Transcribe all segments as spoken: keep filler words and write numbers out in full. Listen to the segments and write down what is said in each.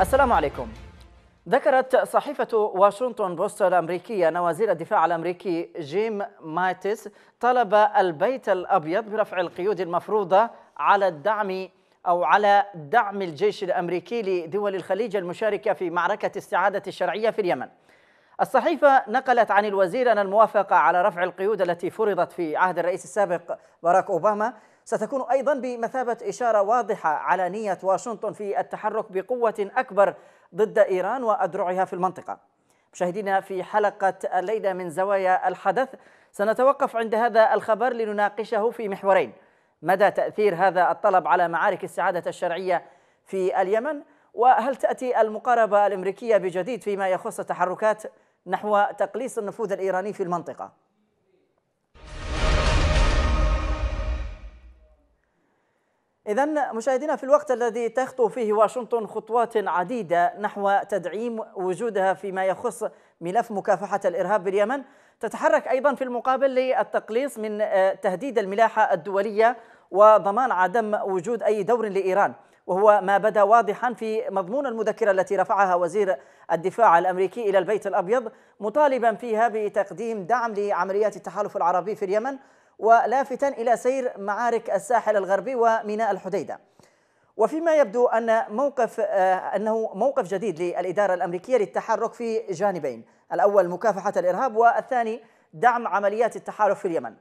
السلام عليكم. ذكرت صحيفة واشنطن بوست الأمريكية أن وزير الدفاع الأمريكي جيم ماتيس طلب البيت الأبيض برفع القيود المفروضة على الدعم أو على دعم الجيش الأمريكي لدول الخليج المشاركة في معركة استعادة الشرعية في اليمن. الصحيفة نقلت عن الوزير أن الموافقة على رفع القيود التي فرضت في عهد الرئيس السابق باراك أوباما ستكون أيضا بمثابة إشارة واضحة على نية واشنطن في التحرك بقوة أكبر ضد إيران وأذرعها في المنطقة. مشاهدينا، في حلقة الليلة من زوايا الحدث سنتوقف عند هذا الخبر لنناقشه في محورين: مدى تأثير هذا الطلب على معارك استعادة الشرعية في اليمن، وهل تأتي المقاربة الأمريكية بجديد فيما يخص التحركات نحو تقليص النفوذ الإيراني في المنطقة. إذن مشاهدينا، في الوقت الذي تخطو فيه واشنطن خطوات عديدة نحو تدعيم وجودها فيما يخص ملف مكافحة الإرهاب باليمن، تتحرك أيضا في المقابل للتقليص من تهديد الملاحة الدولية وضمان عدم وجود أي دور لإيران، وهو ما بدا واضحا في مضمون المذكرة التي رفعها وزير الدفاع الأمريكي إلى البيت الأبيض، مطالبا فيها بتقديم دعم لعمليات التحالف العربي في اليمن، ولافتا إلى سير معارك الساحل الغربي وميناء الحديده. وفيما يبدو أن موقف أنه موقف جديد للإدارة الأمريكية للتحرك في جانبين: الأول مكافحة الإرهاب، والثاني دعم عمليات التحالف في اليمن.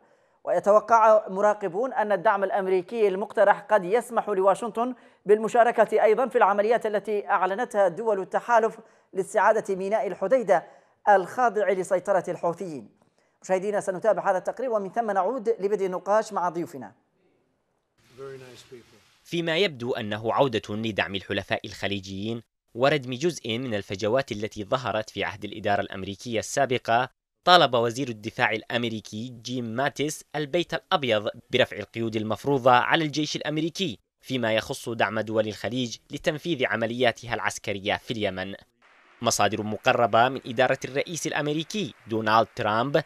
ويتوقع مراقبون أن الدعم الأمريكي المقترح قد يسمح لواشنطن بالمشاركة أيضا في العمليات التي أعلنتها دول التحالف لاستعادة ميناء الحديده الخاضع لسيطرة الحوثيين. مشاهدينا، سنتابع هذا التقرير ومن ثم نعود لبدء النقاش مع ضيوفنا. فيما يبدو أنه عودة لدعم الحلفاء الخليجيين وردم جزء من الفجوات التي ظهرت في عهد الإدارة الأمريكية السابقة، طالب وزير الدفاع الأمريكي جيم ماتيس البيت الأبيض برفع القيود المفروضة على الجيش الأمريكي فيما يخص دعم دول الخليج لتنفيذ عملياتها العسكرية في اليمن. مصادر مقربة من إدارة الرئيس الأمريكي دونالد ترامب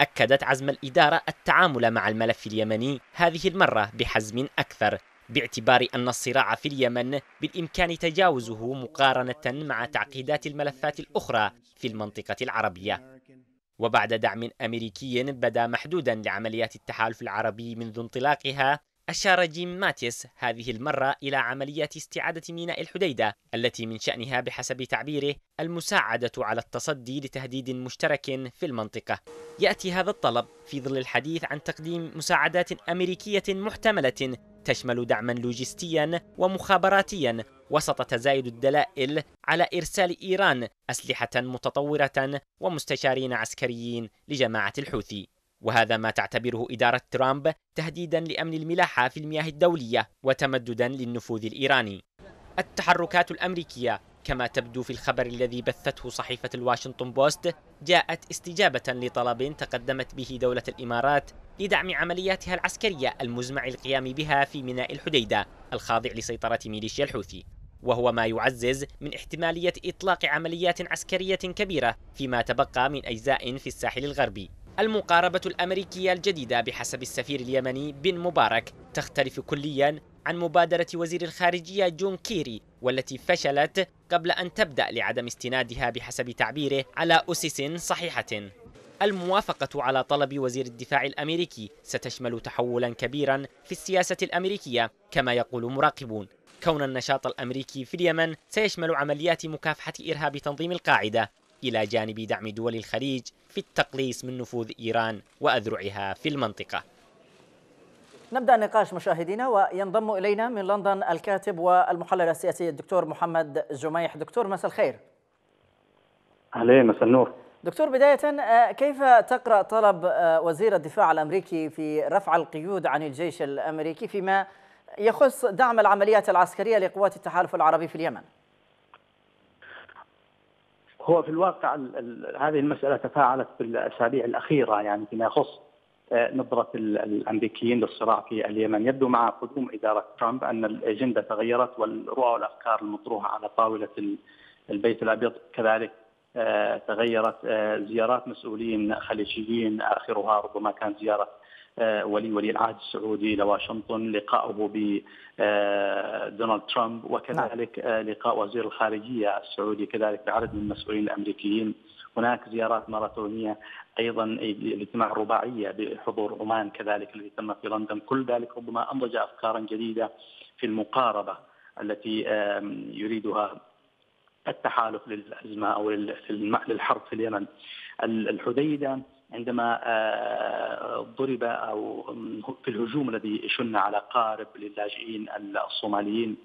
أكدت عزم الإدارة التعامل مع الملف اليمني هذه المرة بحزم أكثر، باعتبار أن الصراع في اليمن بالإمكان تجاوزه مقارنة مع تعقيدات الملفات الأخرى في المنطقة العربية. وبعد دعم أمريكي بدا محدودا لعمليات التحالف العربي منذ انطلاقها، أشار جيم ماتيس هذه المرة إلى عملية استعادة ميناء الحديدة التي من شأنها بحسب تعبيره المساعدة على التصدي لتهديد مشترك في المنطقة. يأتي هذا الطلب في ظل الحديث عن تقديم مساعدات أمريكية محتملة تشمل دعما لوجستيا ومخابراتيا، وسط تزايد الدلائل على إرسال إيران أسلحة متطورة ومستشارين عسكريين لجماعة الحوثي. وهذا ما تعتبره إدارة ترامب تهديدا لأمن الملاحة في المياه الدولية وتمددا للنفوذ الإيراني. التحركات الأمريكية كما تبدو في الخبر الذي بثته صحيفة الواشنطن بوست جاءت استجابة لطلب تقدمت به دولة الإمارات لدعم عملياتها العسكرية المزمع القيام بها في ميناء الحديدة الخاضع لسيطرة ميليشيا الحوثي، وهو ما يعزز من احتمالية إطلاق عمليات عسكرية كبيرة فيما تبقى من أجزاء في الساحل الغربي. المقاربة الأمريكية الجديدة بحسب السفير اليمني بن مبارك تختلف كليا عن مبادرة وزير الخارجية جون كيري، والتي فشلت قبل أن تبدأ لعدم استنادها بحسب تعبيره على أسس صحيحة. الموافقة على طلب وزير الدفاع الأمريكي ستشمل تحولا كبيرا في السياسة الأمريكية كما يقول مراقبون، كون النشاط الأمريكي في اليمن سيشمل عمليات مكافحة إرهاب تنظيم القاعدة إلى جانب دعم دول الخليج في التقليص من نفوذ إيران وأذرعها في المنطقة. نبدأ النقاش مشاهدينا، وينضم إلينا من لندن الكاتب والمحلل السياسي الدكتور محمد جميح. دكتور، مساء الخير. أهلين، مساء النور. دكتور، بداية كيف تقرأ طلب وزير الدفاع الأمريكي في رفع القيود عن الجيش الأمريكي فيما يخص دعم العمليات العسكرية لقوات التحالف العربي في اليمن؟ هو في الواقع هذه المسألة تفاعلت في الأسابيع الأخيرة، يعني فيما يخص نظرة الأمريكيين للصراع في اليمن. يبدو مع قدوم إدارة ترامب أن الأجندة تغيرت، والرؤى والأفكار المطروحة على طاولة البيت الأبيض كذلك تغيرت. زيارات مسؤولين خليجيين آخرها ربما كان زيارة ولي ولي العهد السعودي لواشنطن، لقائه بدونالد ترامب، وكذلك لقاء وزير الخارجية السعودي كذلك بعدد من المسؤولين الأمريكيين. هناك زيارات ماراثونية أيضا، الاجتماع الرباعية بحضور عمان كذلك الذي تم في لندن. كل ذلك ربما أنضج أفكارا جديدة في المقاربة التي يريدها التحالف للأزمة أو للحرب في اليمن. الحديدة عندما ضرب أو في الهجوم الذي شن على قارب للاجئين الصوماليين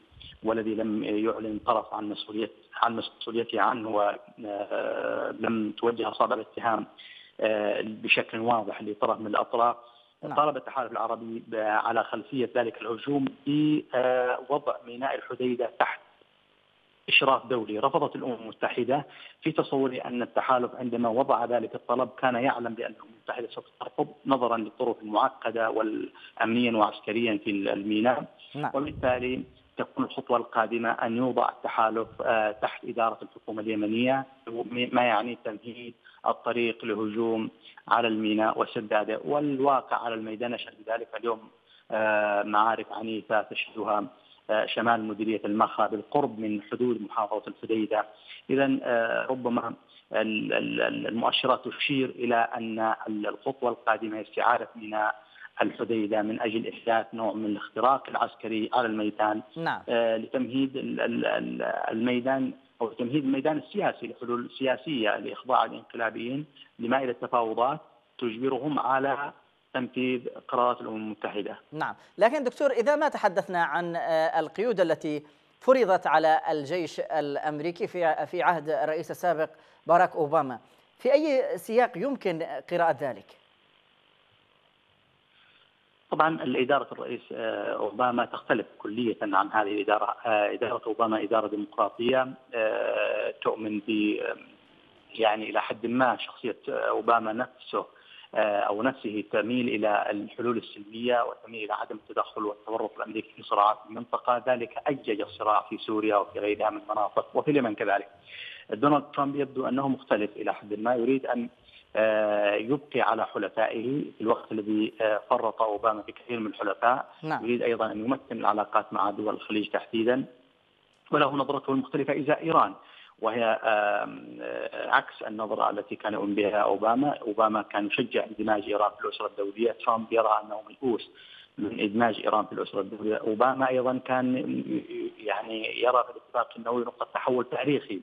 والذي لم يعلن طرف عن مسؤولية عن مسؤوليته عنه، ولم توجه أصابع الاتهام بشكل واضح لطرف من الأطراف. طالب التحالف العربي على خلفية ذلك الهجوم بوضع ميناء الحديدة تحت إشراف دولي. رفضت الأمم المتحدة، في تصوري أن التحالف عندما وضع ذلك الطلب كان يعلم بأن الأمم المتحدة سترفض نظرا للظروف المعقدة والأمنيا وعسكريا في الميناء، وبالتالي تكون الخطوة القادمة أن يوضع التحالف تحت إدارة الحكومة اليمنية، ما يعني تمهيد الطريق لهجوم على الميناء وسداده. والواقع على الميدان يشهد ذلك. اليوم معارك عنيفة تشهدها شمال مديرية المخا بالقرب من حدود محافظة الحديدة. إذا ربما المؤشرات تشير إلى أن الخطوة القادمة استعادة ميناء الحديدة من أجل إحداث نوع من الاختراق العسكري على الميدان، نعم. لتمهيد الميدان أو تمهيد الميدان السياسي لحلول سياسية لإخضاع الانقلابيين لمائدة تفاوضات تجبرهم على تنفيذ قرارات الأمم المتحدة. نعم، لكن دكتور إذا ما تحدثنا عن القيود التي فرضت على الجيش الأمريكي في في عهد الرئيس السابق باراك اوباما، في أي سياق يمكن قراءة ذلك؟ طبعا الإدارة الرئيس اوباما تختلف كلية عن هذه الإدارة. إدارة اوباما إدارة ديمقراطية تؤمن ب يعني إلى حد ما شخصية اوباما نفسه أو نفسه تميل إلى الحلول السلمية وتميل إلى عدم التدخل والتورط الأمريكي في صراعات المنطقة. ذلك أجج الصراع في سوريا وفي غيرها من المناطق وفي اليمن كذلك. دونالد ترامب يبدو أنه مختلف إلى حد ما، يريد أن يبقي على حلفائه في الوقت الذي فرط أوباما في كثير من الحلفاء. نعم. يريد أيضا أن يمتن العلاقات مع دول الخليج تحديدا، وله نظرته المختلفة إزاء إيران، وهي عكس النظرة التي كان يؤمن بها أوباما. أوباما كان يشجع اندماج إيران في الأسرة الدولية، ترامب يرى أنه ميؤوس من إدماج إيران في الأسرة الدولية. أوباما أيضا كان يعني يرى في الاتفاق النووي نقطة تحول تاريخي.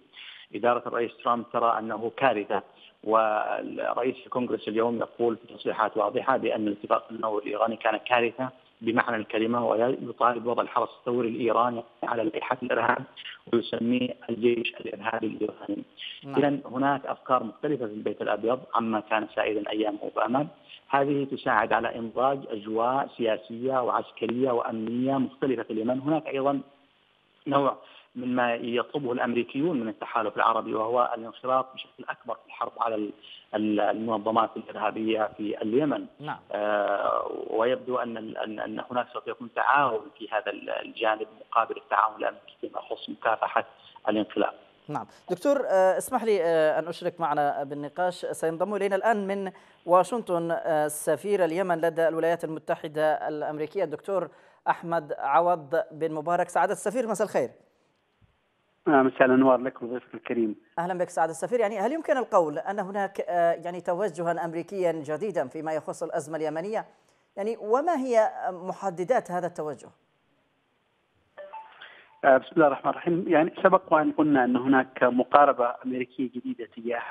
إدارة الرئيس ترامب ترى أنه كارثة، والرئيس الكونغرس اليوم يقول في تصريحات واضحة بأن الاتفاق النووي الإيراني كان كارثة بمعنى الكلمة، ويطالب وضع الحرس الثوري الإيراني على لائحة الإرهاب ويسميه الجيش الإرهابي الإيراني. نعم. إذن هناك أفكار مختلفة في البيت الأبيض عما كان سائدا أيام أوباما. هذه تساعد على إنضاج أجواء سياسية وعسكرية وأمنية مختلفة في اليمن. هناك أيضا نوع مما يطلبه الأمريكيون من التحالف العربي، وهو الانخراط بشكل أكبر في الحرب على المنظمات الإرهابية في اليمن. نعم. آه ويبدو أن أن هناك سوف يكون تعاون في هذا الجانب مقابل التعاون الأمريكي فيما يخص مكافحة الانقلاب. نعم دكتور، اسمح لي أن أشرك معنا بالنقاش. سينضم إلينا الآن من واشنطن سفير اليمن لدى الولايات المتحدة الأمريكية الدكتور أحمد عوض بن مبارك. سعادة السفير مساء الخير. مساء الأنوار لك وضيفك الكريم. أهلا بك سعادة السفير. يعني هل يمكن القول أن هناك يعني توجها أمريكيا جديدا فيما يخص الأزمة اليمنية؟ يعني وما هي محددات هذا التوجه؟ بسم الله الرحمن الرحيم. يعني سبق وأن قلنا أن هناك مقاربة أمريكية جديدة تجاه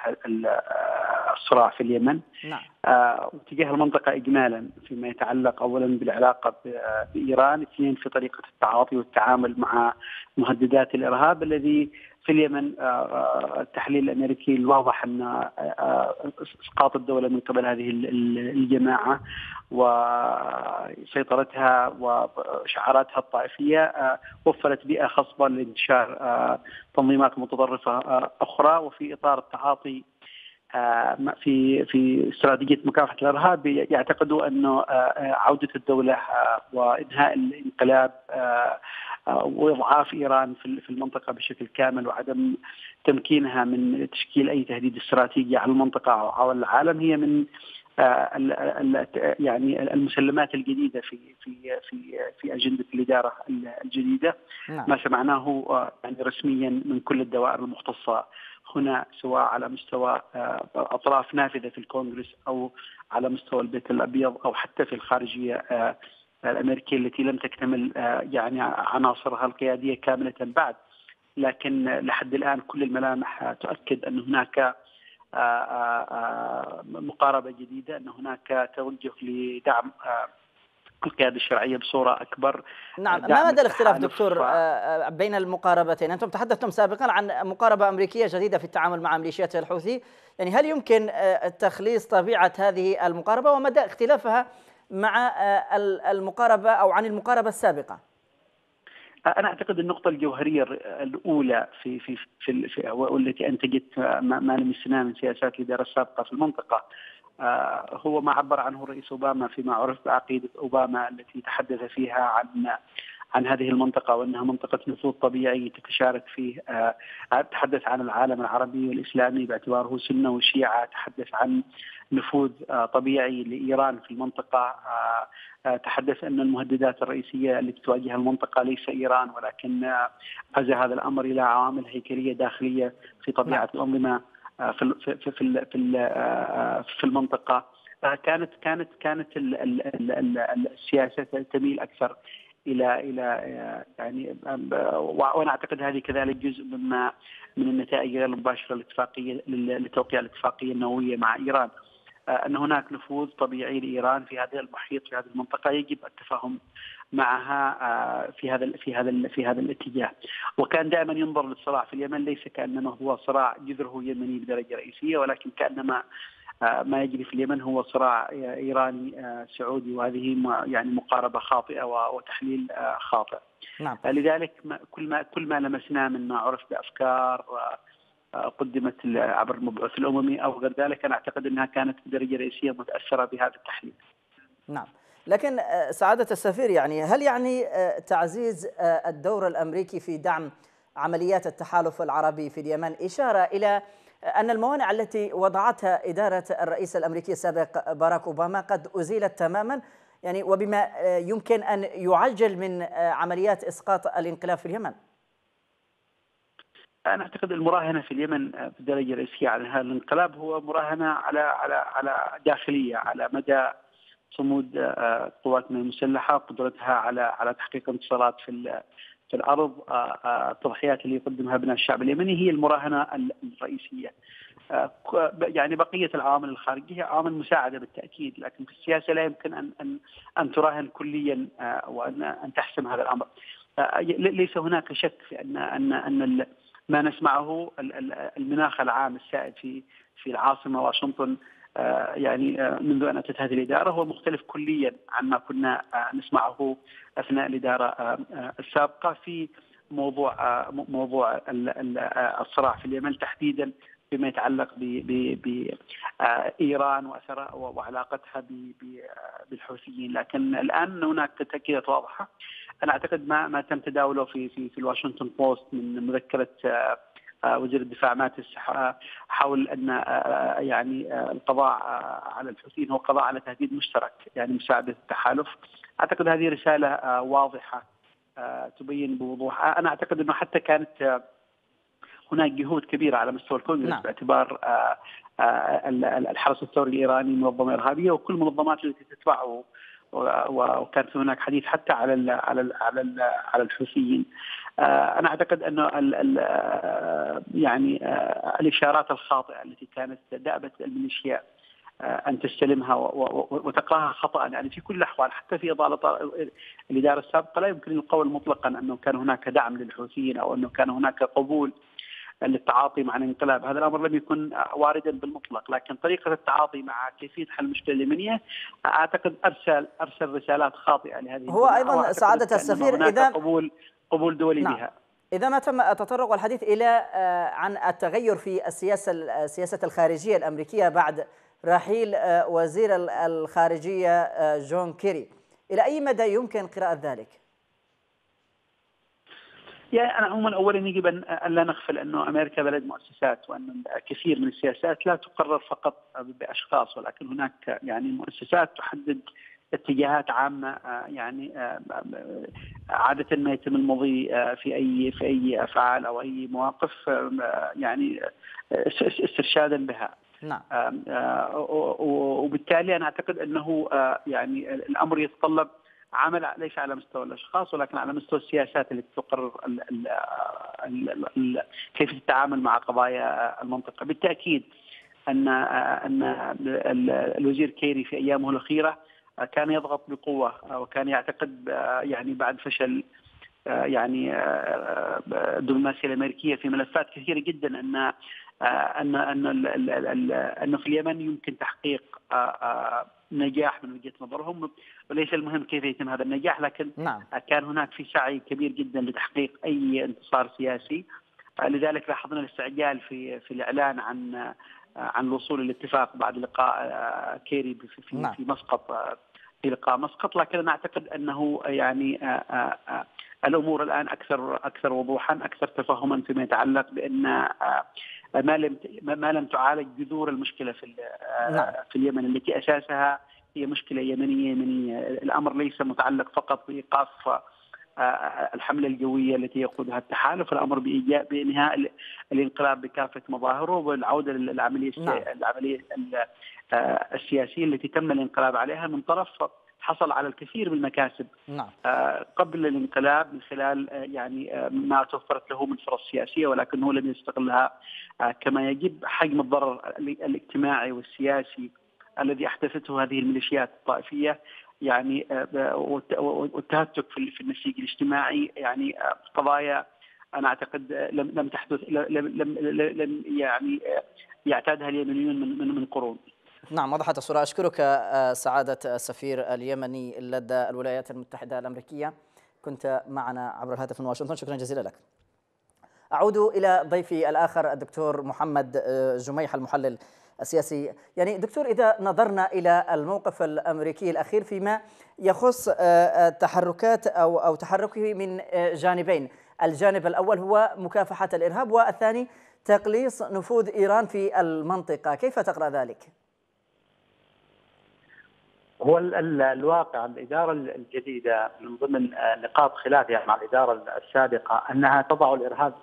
الصراع في اليمن. نعم. وتجاه المنطقة إجمالا فيما يتعلق أولا بالعلاقة بإيران، اثنين في طريقة التعاطي والتعامل مع مهددات الإرهاب الذي في اليمن التحليل الأمريكي الواضح أن إسقاط الدولة من قبل هذه الجماعة وسيطرتها وشعاراتها الطائفية وفرت بيئة خصبة لانتشار تنظيمات متطرفة أخرى، وفي إطار التعاطي في في استراتيجية مكافحة الإرهاب يعتقدوا أنه عودة الدولة وإنهاء الانقلاب وإضعاف إيران في المنطقة بشكل كامل وعدم تمكينها من تشكيل أي تهديد استراتيجي على المنطقة أو على العالم هي من يعني المسلمات الجديده في في في في اجنده الاداره الجديده. نعم. ما سمعناه يعني رسميا من كل الدوائر المختصه هنا، سواء على مستوى اطراف نافذه في الكونغرس او على مستوى البيت الابيض او حتى في الخارجيه الامريكيه التي لم تكتمل يعني عناصرها القياديه كامله بعد، لكن لحد الان كل الملامح تؤكد ان هناك مقاربة جديدة، أن هناك توجه لدعم القيادة الشرعية بصورة أكبر. نعم، ما مدى الاختلاف دكتور بين المقاربتين؟ أنتم تحدثتم سابقا عن مقاربة أمريكية جديدة في التعامل مع ميليشيات الحوثي، يعني هل يمكن تخليص طبيعة هذه المقاربة ومدى اختلافها مع المقاربة أو عن المقاربة السابقة؟ أنا أعتقد النقطة الجوهرية الأولى في في في, في والتي أنتجت ما لمسناه من سياسات الإدارة السابقة في المنطقة هو ما عبر عنه الرئيس أوباما فيما عرف بعقيدة أوباما، التي تحدث فيها عن عن هذه المنطقة وأنها منطقة نفوذ طبيعي تتشارك فيه. تحدث عن العالم العربي والإسلامي باعتباره سنة وشيعة، تحدث عن نفوذ طبيعي لإيران في المنطقة، تحدث أن المهددات الرئيسية التي تواجه المنطقة ليس إيران، ولكن عزى هذا الأمر إلى عوامل هيكلية داخلية في طبيعة الأنظمة في في في في المنطقة. كانت كانت كانت السياسة تميل أكثر الى الى يعني، وانا اعتقد هذه كذلك جزء مما من النتائج غير المباشره الاتفاقيه لتوقيع الاتفاقيه النوويه مع ايران، ان هناك نفوذ طبيعي لايران في هذا المحيط في هذه المنطقه يجب التفاهم معها في هذا في هذا في هذا الاتجاه. وكان دائما ينظر للصراع في اليمن ليس كانما هو صراع جذره يمني بدرجه رئيسيه، ولكن كانما ما يجري في اليمن هو صراع إيراني سعودي، وهذه يعني مقاربة خاطئة وتحليل خاطئ. نعم. لذلك كل ما كل ما لمسناه مما عرف بأفكار قدمت عبر المبعوث الأممي أو غير ذلك، أنا أعتقد أنها كانت بدرجة رئيسية متأثرة بهذا التحليل. نعم، لكن سعادة السفير يعني هل يعني تعزيز الدور الأمريكي في دعم عمليات التحالف العربي في اليمن إشارة إلى أن الموانع التي وضعتها إدارة الرئيس الأمريكي السابق باراك أوباما قد أزيلت تماما، يعني وبما يمكن أن يعجل من عمليات إسقاط الانقلاب في اليمن؟ أنا أعتقد المراهنة في اليمن بالدرجة الرئيسية على هذا الانقلاب هو مراهنة على على على داخلية، على مدى صمود قواتنا المسلحة، قدرتها على على تحقيق انتصارات في في الأرض، التضحيات اللي يقدمها أبناء الشعب اليمني هي المراهنة الرئيسية. يعني بقية العوامل الخارجية عوامل مساعدة بالتأكيد، لكن في السياسة لا يمكن أن أن أن تراهن كليا وأن أن تحسم هذا الأمر. ليس هناك شك في أن أن أن ما نسمعه المناخ العام السائد في في العاصمة واشنطن يعني منذ أن أتت هذه الإدارة هو مختلف كليا عما كنا نسمعه أثناء الإدارة السابقة في موضوع موضوع الصراع في اليمن تحديدا فيما يتعلق بإيران وأثرها وعلاقتها بالحوثيين. لكن الآن هناك تأكيدات واضحة. أنا أعتقد ما ما تم تداوله في في في الواشنطن بوست من مذكرة وزير الدفاع ماتيس حول ان يعني القضاء على الحوثيين هو قضاء على تهديد مشترك، يعني مساعده التحالف. اعتقد هذه رساله واضحه تبين بوضوح. انا اعتقد انه حتى كانت هناك جهود كبيره على مستوى الكونغرس. نعم. باعتبار الحرس الثوري الايراني منظمه ارهابيه وكل المنظمات التي تتبعه، وكان هناك حديث حتى على ال على ال على ال على الحوثيين. انا اعتقد انه يعني الاشارات الخاطئه التي كانت دابت الميليشيا ان تستلمها وتقراها خطا يعني في كل الاحوال، حتى في اضاله الاداره السابقه لا يمكن القول مطلقا انه كان هناك دعم للحوثيين او انه كان هناك قبول للتعاطي مع الانقلاب. هذا الامر لم يكن واردا بالمطلق، لكن طريقه التعاطي مع كيفيه حل المشكله اليمنيه اعتقد ارسل ارسل رسالات خاطئه لهذه. هو ايضا سعاده السفير اذا قبول قبول دولي. نعم. بها اذا ما تم التطرق والحديث الى عن التغير في السياسه السياسه الخارجيه الامريكيه بعد رحيل وزير الخارجيه جون كيري، الى اي مدى يمكن قراءه ذلك؟ يعني أنا عموما أولا يجب أن لا نغفل أنه أمريكا بلد مؤسسات، وأن كثير من السياسات لا تقرر فقط بأشخاص، ولكن هناك يعني مؤسسات تحدد اتجاهات عامة، يعني عادة ما يتم المضي في أي في أي أفعال أو أي مواقف يعني استرشادا بها. نعم. وبالتالي أنا أعتقد أنه يعني الأمر يتطلب عمل ليس على مستوى الأشخاص ولكن على مستوى السياسات التي تقرر كيف تتعامل مع قضايا المنطقة. بالتأكيد أن أن الوزير كيري في أيامه الأخيرة كان يضغط بقوة، وكان يعتقد يعني بعد فشل يعني الدبلوماسية الأمريكية في ملفات كثيرة جدا أن أن أن أنه في اليمن يمكن تحقيق نجاح من وجهة نظرهم، وليس المهم كيف يتم هذا النجاح، لكن نعم. كان هناك في سعي كبير جدا لتحقيق أي انتصار سياسي، لذلك لاحظنا الاستعجال في في الإعلان عن عن الوصول للاتفاق بعد لقاء كيري في نعم. في مسقط، في لقاء مسقط، لكن أنا أعتقد أنه يعني الأمور الآن أكثر أكثر وضوحا، أكثر تفهما فيما يتعلق بأن ما لم ما لم تعالج جذور المشكلة في نعم. في اليمن التي أساسها هي مشكلة يمنية يمنية، الأمر ليس متعلق فقط بإيقاف الحملة الجوية التي يقودها التحالف، الأمر بإنهاء الانقلاب بكافة مظاهره والعودة للعملية نعم. العملية السياسية التي تم الانقلاب عليها من طرف حصل على الكثير من المكاسب نعم. قبل الانقلاب من خلال يعني ما توفرت له من فرص سياسية، ولكنه لم يستغلها كما يجب. حجم الضرر الاجتماعي والسياسي الذي أحدثته هذه الميليشيات الطائفية يعني والتهتك في النسيج الاجتماعي، يعني قضايا أنا أعتقد لم لم تحدث لم لم, لم يعني يعتادها اليمنيون من من, من قرون. نعم، وضحت الصورة. أشكرك سعادة السفير اليمني لدى الولايات المتحدة الأمريكية، كنت معنا عبر الهاتف من واشنطن، شكرا جزيلا لك. أعود إلى ضيفي الآخر الدكتور محمد جميح المحلل السياسي. يعني دكتور، إذا نظرنا إلى الموقف الأمريكي الأخير فيما يخص تحركات أو أو تحركه من جانبين، الجانب الأول هو مكافحة الإرهاب والثاني تقليص نفوذ إيران في المنطقة، كيف تقرأ ذلك؟ هو الواقع الإدارة الجديدة من ضمن نقاط خلافها مع الإدارة السابقة أنها تضع الإرهاب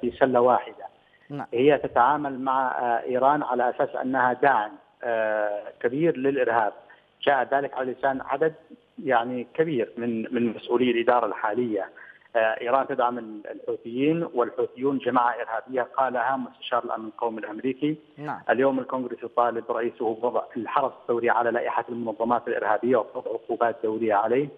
في سلة واحدة. نعم. هي تتعامل مع إيران على أساس أنها داعم كبير للإرهاب، جاء ذلك على لسان عدد يعني كبير من من مسؤولي الإدارة الحالية. إيران تدعم الحوثيين والحوثيون جماعة إرهابية قالها مستشار الأمن القومي الأمريكي. نعم. اليوم الكونغرس يطالب رئيسه بوضع الحرس الثوري على لائحة المنظمات الإرهابية وفرض عقوبات دولية عليه.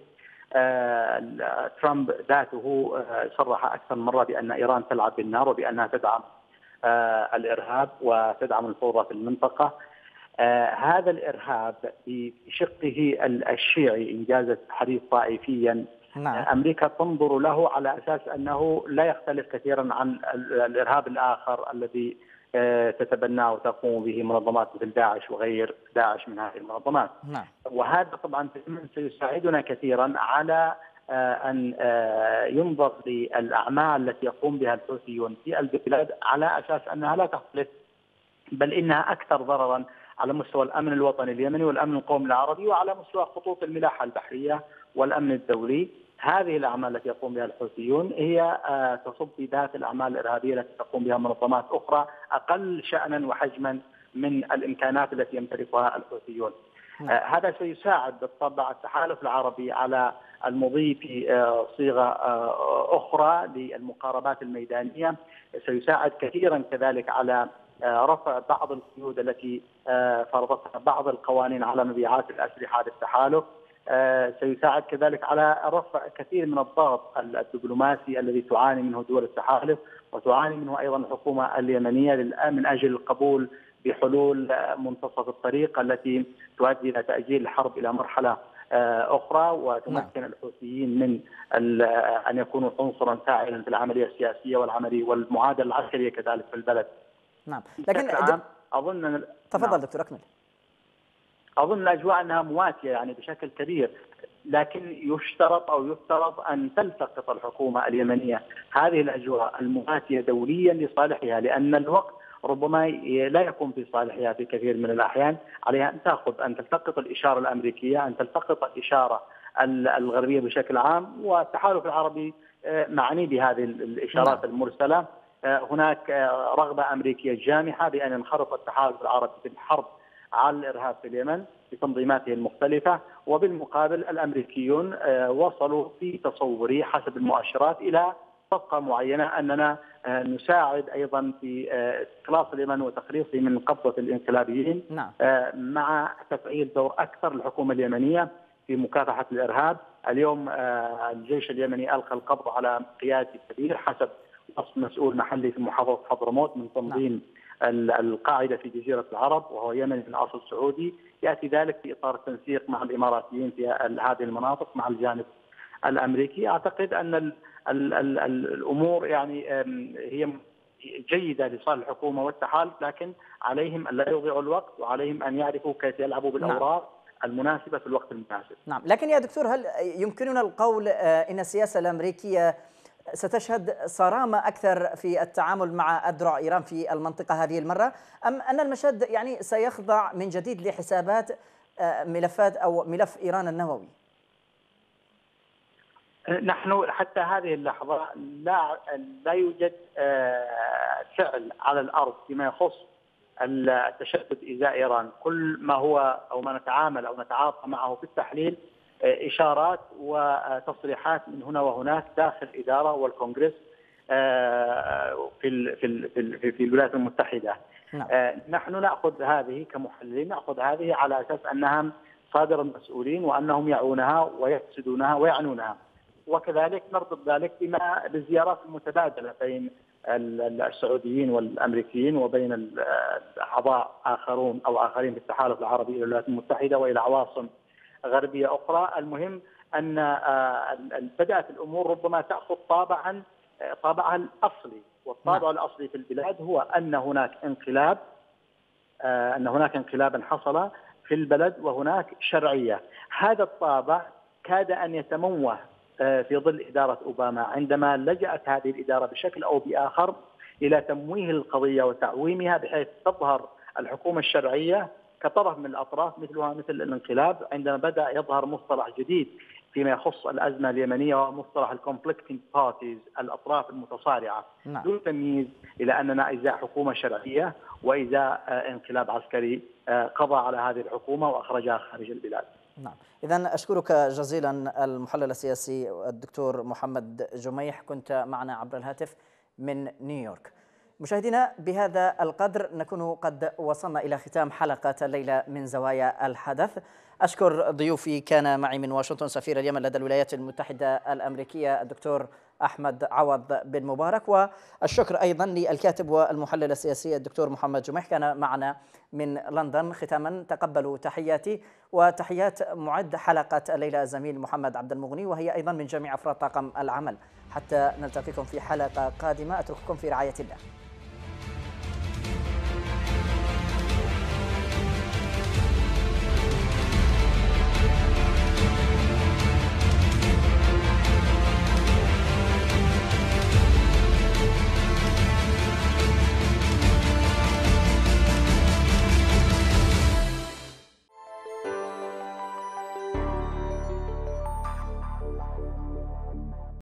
آه، ترامب ذاته آه، صرح أكثر من مرة بأن إيران تلعب بالنار وبأنها تدعم آه، الإرهاب وتدعم الفوضى في المنطقة. آه، هذا الإرهاب بشقه الشيعي إنجازة حديث طائفيا. نعم. أمريكا تنظر له على أساس أنه لا يختلف كثيرا عن الإرهاب الآخر الذي تتبناه وتقوم به منظمات مثل داعش وغير داعش من هذه المنظمات. نعم. وهذا طبعا سيساعدنا كثيرا على أن ينظر للأعمال التي يقوم بها الحوثيون في البلاد على أساس أنها لا تختلف، بل إنها أكثر ضررا على مستوى الأمن الوطني اليمني والأمن القومي العربي وعلى مستوى خطوط الملاحة البحرية والأمن الدولي. هذه الأعمال التي يقوم بها الحوثيون هي تصب في ذات الأعمال الإرهابية التي تقوم بها منظمات أخرى أقل شأنا وحجما من الإمكانات التي يمتلكها الحوثيون. هذا سيساعد بالطبع التحالف العربي على المضي في صيغة أخرى للمقاربات الميدانية، سيساعد كثيرا كذلك على رفع بعض القيود التي فرضتها بعض القوانين على مبيعات الأسلحة للتحالف، سيساعد كذلك على رفع كثير من الضغط الدبلوماسي الذي تعاني منه دول التحالف وتعاني منه أيضا الحكومة اليمنية من أجل القبول بحلول منتصف الطريق التي تؤدي إلى تأجيل الحرب إلى مرحلة أخرى وتمكن الحوثيين من أن يكونوا عنصرا فاعلا في العملية السياسية والعملية والمعادلة العسكرية كذلك في البلد. نعم، لكن د... أظن أن... تفضل. نعم. دكتور أكمل. أظن الأجواء أنها مواتية يعني بشكل كبير، لكن يشترط أو يفترض أن تلتقط الحكومة اليمنية هذه الأجواء المواتية دوليا لصالحها، لأن الوقت ربما لا يكون في صالحها في كثير من الأحيان. عليها أن تأخذ أن تلتقط الإشارة الأمريكية، أن تلتقط الإشارة الغربية بشكل عام، والتحالف العربي معني بهذه الإشارات المرسلة. هناك رغبة أمريكية جامحة بأن ينخرط التحالف العربي في الحرب على الإرهاب في اليمن بتنظيماته المختلفة، وبالمقابل الأمريكيون وصلوا في تصوري حسب المؤشرات إلى صفقة معينة أننا نساعد أيضا في إخلاص اليمن وتخليصه من قبضة الانقلابيين، نعم. مع تفعيل دور أكثر للحكومة اليمنية في مكافحة الإرهاب. اليوم الجيش اليمني ألقى القبض على قيادي كبير حسب وصف مسؤول محلي في محافظة حضرموت من تنظيم نعم. القاعدة في جزيرة العرب، وهو يمني من أصل سعودي، يأتي ذلك في إطار التنسيق مع الإماراتيين في هذه المناطق مع الجانب الأمريكي. أعتقد أن ال ال ال ال الأمور يعني هي جيدة لصالح الحكومة والتحالف، لكن عليهم أن لا يضيعوا الوقت، وعليهم أن يعرفوا كيف يلعبوا بالأوراق المناسبة في الوقت المناسب. نعم، لكن يا دكتور هل يمكننا القول إن السياسة الأمريكية ستشهد صرامة أكثر في التعامل مع أذرع إيران في المنطقة هذه المرة، أم أن المشهد يعني سيخضع من جديد لحسابات ملفات أو ملف إيران النووي؟ نحن حتى هذه اللحظة لا لا يوجد فعل على الأرض فيما يخص التشدد إزاء إيران. كل ما هو أو ما نتعامل أو نتعاطى معه في التحليل إشارات وتصريحات من هنا وهناك داخل الإدارة والكونغرس في في في الولايات المتحدة. نعم. نحن نأخذ هذه كمحللين، نأخذ هذه على أساس أنها صادر المسؤولين وأنهم يعونها ويحسدونها ويعنونها، وكذلك نربط ذلك بما بالزيارات المتبادلة بين السعوديين والأمريكيين وبين أعضاء آخرون أو آخرين في التحالف العربي إلى الولايات المتحدة وإلى عواصم غربية أخرى. المهم أن بدأت الأمور ربما تأخذ طابعا طابعها الأصلي، والطابع الأصلي في البلاد هو أن هناك انقلاب، أن هناك انقلابا حصل في البلد وهناك شرعية. هذا الطابع كاد أن يتموه في ظل إدارة أوباما عندما لجأت هذه الإدارة بشكل أو بآخر إلى تمويه القضية وتعويمها بحيث تظهر الحكومة الشرعية كطرف من الأطراف مثلها مثل الانقلاب. عندما بدأ يظهر مصطلح جديد فيما يخص الأزمة اليمنية، ومصطلح الكونفليكتينج بارتيز، الأطراف المتصارعة، نعم. دون تمييز إلى أننا إزاء حكومة شرعية وإزاء انقلاب عسكري قضى على هذه الحكومة وأخرجها خارج البلاد. نعم، إذا أشكرك جزيلا المحلل السياسي الدكتور محمد جميح، كنت معنا عبر الهاتف من نيويورك. مشاهدينا، بهذا القدر نكون قد وصلنا إلى ختام حلقة الليلة من زوايا الحدث. أشكر ضيوفي، كان معي من واشنطن سفير اليمن لدى الولايات المتحدة الأمريكية الدكتور أحمد عوض بن مبارك، والشكر أيضا للكاتب والمحلل السياسي الدكتور محمد جميح كان معنا من لندن. ختاما تقبلوا تحياتي وتحيات معد حلقة الليلة زميل محمد عبد المغني، وهي أيضا من جميع أفراد طاقم العمل. حتى نلتقيكم في حلقة قادمة، أترككم في رعاية الله.